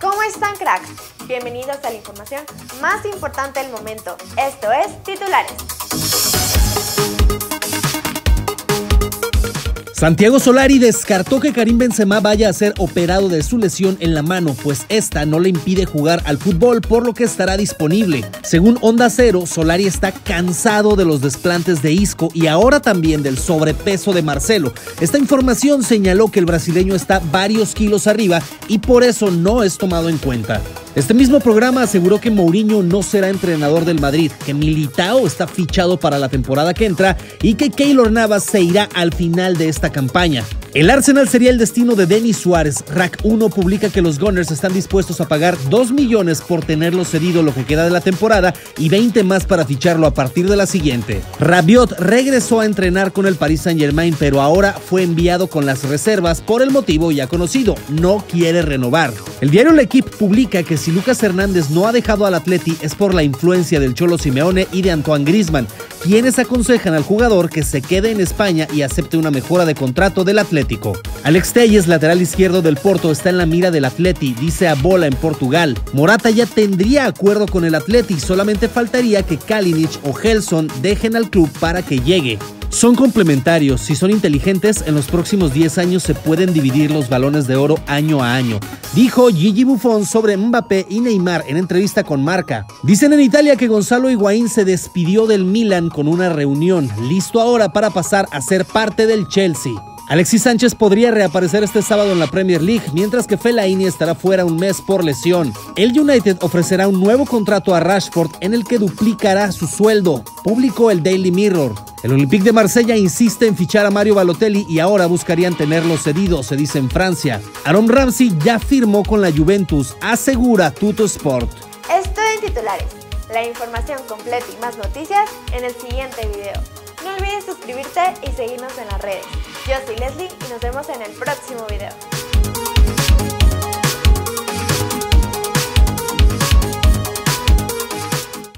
¿Cómo están, cracks? Bienvenidos a la información más importante del momento. Esto es Titulares. Santiago Solari descartó que Karim Benzema vaya a ser operado de su lesión en la mano, pues esta no le impide jugar al fútbol, por lo que estará disponible. Según Onda Cero, Solari está cansado de los desplantes de Isco y ahora también del sobrepeso de Marcelo. Esta información señaló que el brasileño está varios kilos arriba y por eso no es tomado en cuenta. Este mismo programa aseguró que Mourinho no será entrenador del Madrid, que Militao está fichado para la temporada que entra y que Keylor Navas se irá al final de esta campaña. El Arsenal sería el destino de Denis Suárez. RAC1 publica que los Gunners están dispuestos a pagar 2 millones por tenerlo cedido lo que queda de la temporada y 20 más para ficharlo a partir de la siguiente. Rabiot regresó a entrenar con el Paris Saint-Germain, pero ahora fue enviado con las reservas por el motivo ya conocido: no quiere renovar. El diario La Equipe publica que si Lucas Hernández no ha dejado al Atleti es por la influencia del Cholo Simeone y de Antoine Griezmann, quienes aconsejan al jugador que se quede en España y acepte una mejora de contrato del Atlético. Alex Telles, lateral izquierdo del Porto, está en la mira del Atleti, dice a Bola en Portugal. Morata ya tendría acuerdo con el Atleti, solamente faltaría que Kalinic o Gelson dejen al club para que llegue. Son complementarios, si son inteligentes, en los próximos 10 años se pueden dividir los balones de oro año a año, dijo Gigi Buffon sobre Mbappé y Neymar en entrevista con Marca. Dicen en Italia que Gonzalo Higuaín se despidió del Milan con una reunión, listo ahora para pasar a ser parte del Chelsea. Alexis Sánchez podría reaparecer este sábado en la Premier League, mientras que Fellaini estará fuera un mes por lesión. El United ofrecerá un nuevo contrato a Rashford en el que duplicará su sueldo, publicó el Daily Mirror. El Olympique de Marsella insiste en fichar a Mario Balotelli y ahora buscarían tenerlo cedido, se dice en Francia. Aaron Ramsey ya firmó con la Juventus, asegura Tuttosport. Esto en Titulares. La información completa y más noticias en el siguiente video. No olvides suscribirte y seguirnos en las redes. Yo soy Leslie y nos vemos en el próximo video.